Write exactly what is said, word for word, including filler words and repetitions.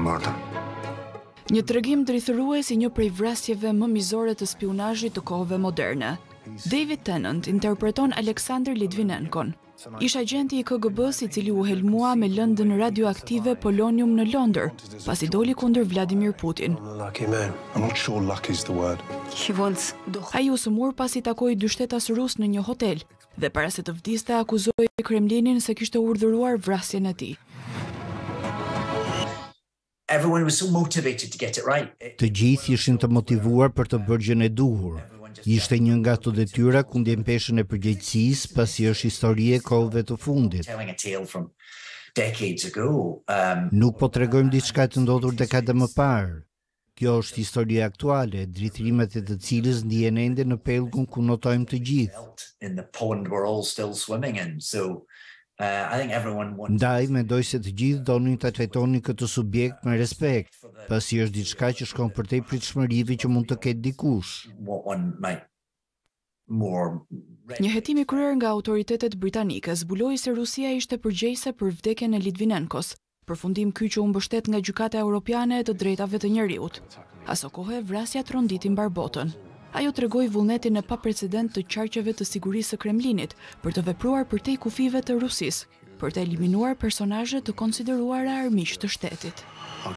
mortëm. Një tregim drithërues I një prej vrasjeve më mizore të spionazhit të kohëve moderne. David Tennant interpreton Aleksandr Litvinenkon. Ish agenti I K G B-s I cili u helmua me lëndën radioaktive polonium në Londër, pasi doli kundër Vladimir Putin. Ai u sëmur pasi takoi dy shtetas rus në një hotel dhe para se të vdiste akuzoi Kremlinin se kishte urdhëruar vrasjen e tij. Everyone was so motivated to get it right. Të gjithë ishin të motivuar për të bërë gjën e duhur. Ishte një nga ato detyra ku ndjen peshën e përgjegjësisë pasi është histori e kohëve të fundit. Nuk po tregojmë diçka të ndodhur dekada më parë. Kjo është historia aktuale, drithërimet e të cilës ndihen ende në pellgun ku notojmë të gjithë. Ndaj, mendoj se të gjithë donin ta trajtonin këtë subjekt me respekt, pasi është diçka që shkon përtej pritshmërive që mund të ketë dikush. Një hetim I kryer nga autoritetet britanike zbuloi se Rusia ishte përgjegjëse për vdekjen e Litvinenkos, përfundim ky që u mbështet nga gjykata europiane e të drejtave të njerëzit. Aso kohë vrasja tronditi mbar botën. Ajo tregoi vullnetin e paprecedent të qarqeve të sigurisë së Kremlinit për të vepruar përtej kufive të Rusisë, për të eliminuar personazhe të konsideruara armiq të shtetit.